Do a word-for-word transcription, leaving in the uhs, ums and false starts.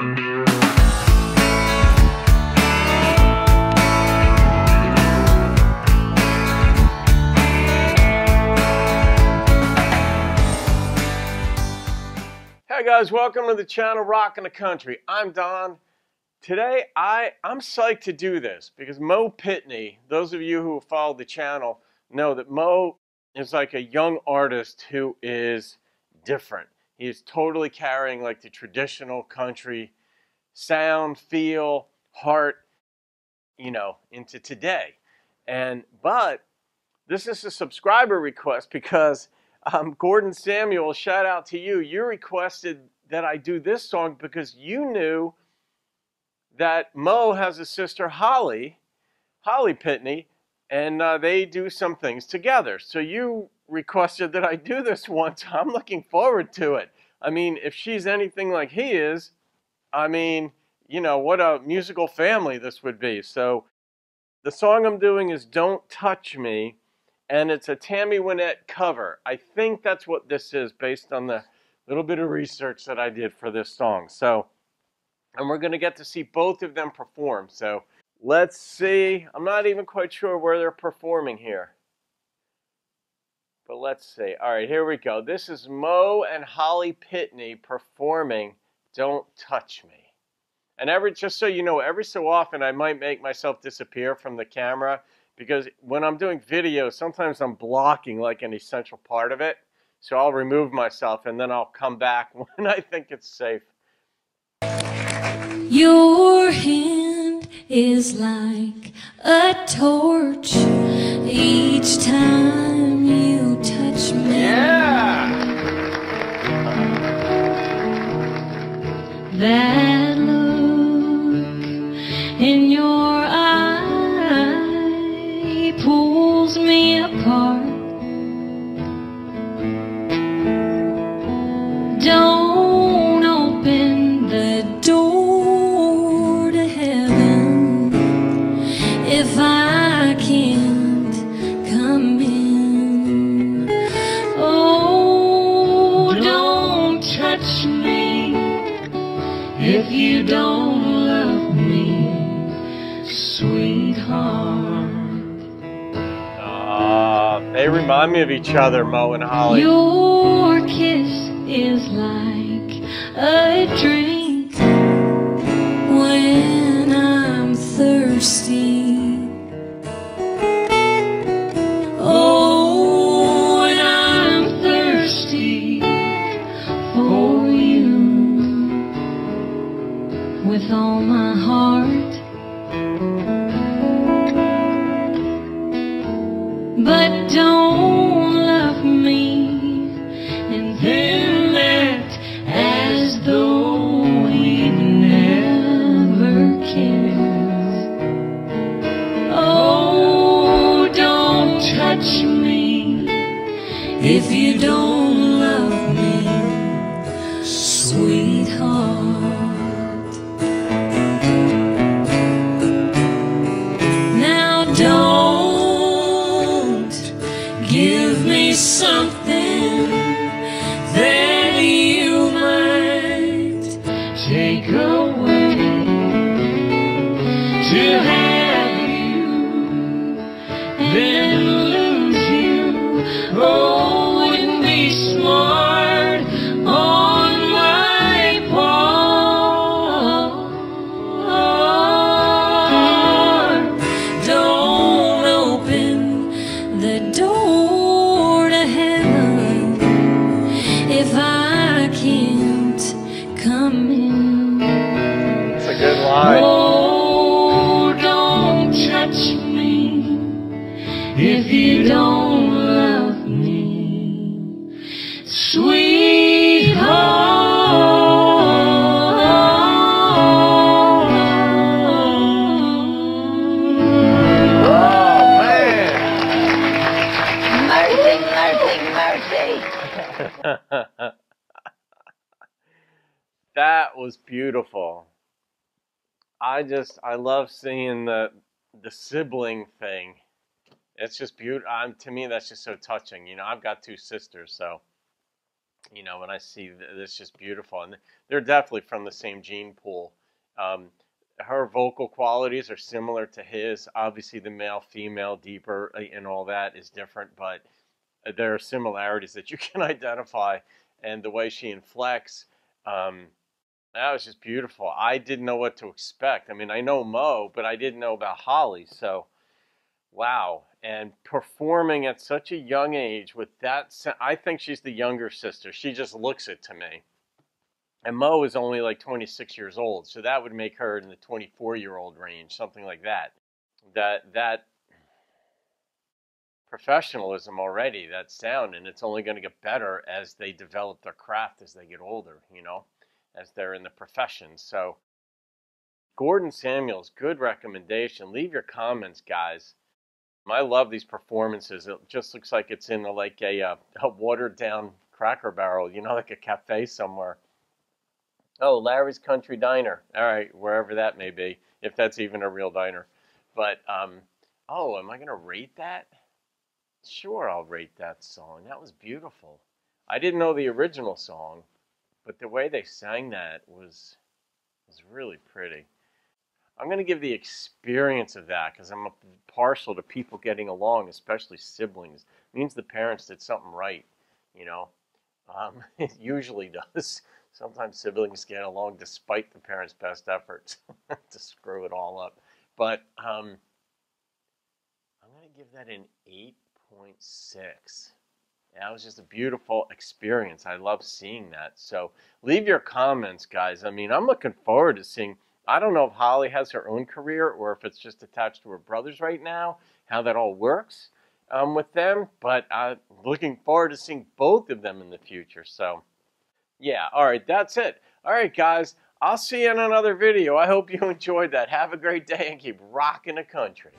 Hey guys, welcome to the channel Rockin' the Country. I'm Don. Today I, I'm psyched to do this because Mo Pitney, those of you who have followed the channel know that Mo is like a young artist who is different. He is totally carrying like the traditional country sound, feel, heart, you know, into today. And but this is a subscriber request because Um, Gordon Samuel, shout out to you. You requested that I do this song because you knew that Mo has a sister, Holly, Holly Pitney, and uh, they do some things together. So you requested that I do this one, so I'm looking forward to it. I mean, if she's anything like he is, I mean, you know, what a musical family this would be. So the song I'm doing is Don't Touch Me. And it's a Tammy Wynette cover. I think that's what this is based on the little bit of research that I did for this song. So, and we're going to get to see both of them perform. So, let's see. I'm not even quite sure where they're performing here. But let's see. All right, here we go. This is Mo and Holly Pitney performing Don't Touch Me. And every, just so you know, every so often I might make myself disappear from the camera. Because when I'm doing videos, sometimes I'm blocking like an essential part of it. So I'll remove myself and then I'll come back when I think it's safe. Your hand is like a torch each time you touch me. Yeah! That look in your pulls me apart. Don't open the door to heaven if I can't come in. Oh, don't touch me if you don't love me, sweetheart. They remind me of each other, Mo and Holly. Your kiss is like a drink when I'm thirsty. Oh, when I'm thirsty for you with all my heart. But don't love me and then act as though we never kissed. Oh, don't touch me if you don't love me, sweetheart. Give me something that you might take away to have you, then lose you. Oh, and be smart on my part. Don't open the door. If I can't come in. It's a good line. Oh, don't touch me if you don't love me, sweetheart. Oh man! Mercy, mercy, mercy! That was beautiful. I just, I love seeing the the sibling thing. It's just beautiful. Um, to me, that's just so touching. You know, I've got two sisters, so you know, when I see this, just beautiful. And they're definitely from the same gene pool. Um, her vocal qualities are similar to his. Obviously, the male, female, deeper, and all that is different, but there are similarities that you can identify. And the way she inflects, um, that was just beautiful. I didn't know what to expect. I mean, I know Mo, but I didn't know about Holly. So, wow. And performing at such a young age with that, I think she's the younger sister. She just looks it to me. And Mo is only like twenty-six years old, so that would make her in the twenty-four-year-old range, something like that. That that professionalism already, that sound, and it's only going to get better as they develop their craft as they get older, you know, as they're in the profession. So, Gordon Samuel's, good recommendation. Leave your comments, guys. I love these performances. It just looks like it's in a, like a, uh, a watered-down Cracker Barrel, you know, like a cafe somewhere. Oh, Larry's Country Diner. All right, wherever that may be, if that's even a real diner. But, um, oh, am I going to rate that? Sure, I'll rate that song. That was beautiful. I didn't know the original song, but the way they sang that was, was really pretty. I'm going to give the experience of that because I'm partial to people getting along, especially siblings. It means the parents did something right, you know. Um, it usually does. Sometimes siblings get along despite the parents' best efforts to screw it all up. But um, I'm going to give that an eight point six. That was just a beautiful experience. I love seeing that. So leave your comments, guys. I mean, I'm looking forward to seeing... I don't know if Holly has her own career or if it's just attached to her brothers right now, how that all works um, with them. But I'm looking forward to seeing both of them in the future. So, yeah. All right. That's it. All right, guys. I'll see you in another video. I hope you enjoyed that. Have a great day and keep rocking the country.